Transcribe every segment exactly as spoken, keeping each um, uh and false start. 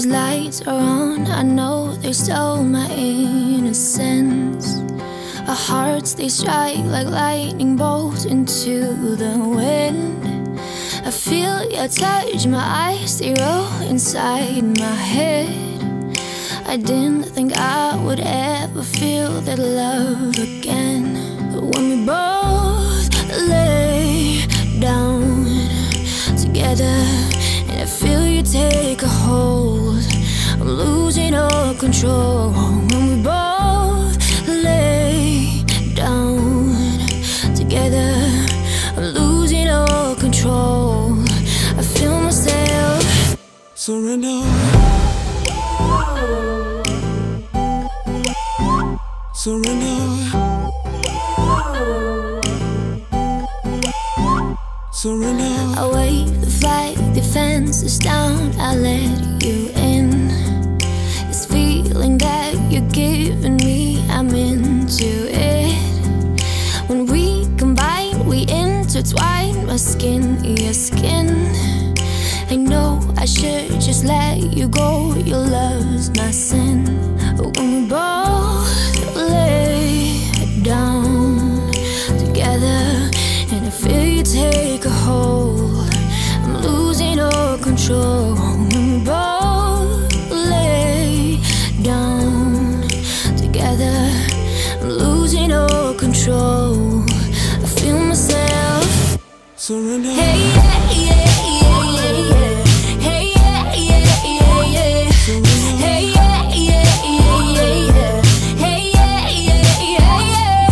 these lights are on, I know they stole my innocence. Our hearts, they strike like lightning bolts into the wind. I feel your touch, my eyes, they roll inside my head. I didn't think I would ever feel that love again. But when we both lay down together and I feel you take a hold, I'm losing all control. When we both lay down together, I'm losing all control. I feel myself surrender. Surrender. Surrender. I wave the flag, the fence is down, I let you in. This feeling that you're giving me, I'm into it. When we combine, we intertwine, my skin, your skin. I know I should just let you go, your love's my sin. But when we both lay down together and I feel you take a hold, I'm losing all control. When we both lay down together, I'm losing all control. I feel myself surrender. Hey, yeah, yeah, yeah, yeah, yeah. Hey, yeah, yeah, yeah, yeah. Hey, yeah, yeah, yeah, yeah, yeah. Hey, yeah, yeah, yeah, yeah.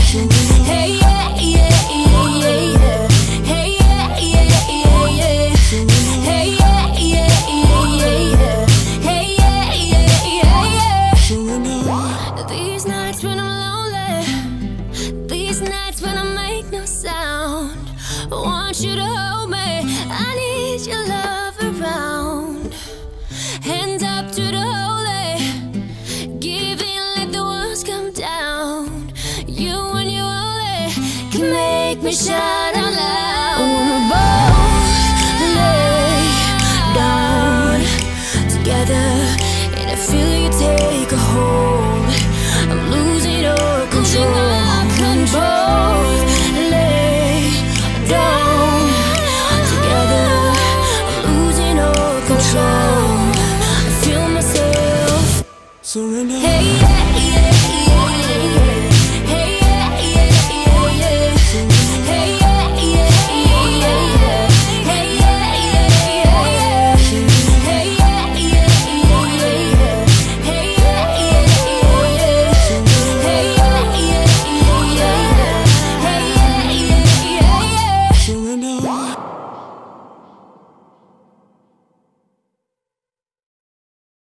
Hey, yeah, yeah, yeah, yeah, yeah. Hey, yeah, yeah, yeah, yeah. Hey, yeah, yeah, yeah, yeah, yeah. Hey, yeah, yeah, yeah, yeah. These nights when I'm lonely, these nights when I make no sound, I want you to hold me. I need your love around. Hands up to the holy, give in, let the walls come down. You and you only can make me shout out loud. When we both lay down together and I feel you take a hold, I'm losing all control. Control. I feel myself surrender. Hey, yeah, yeah.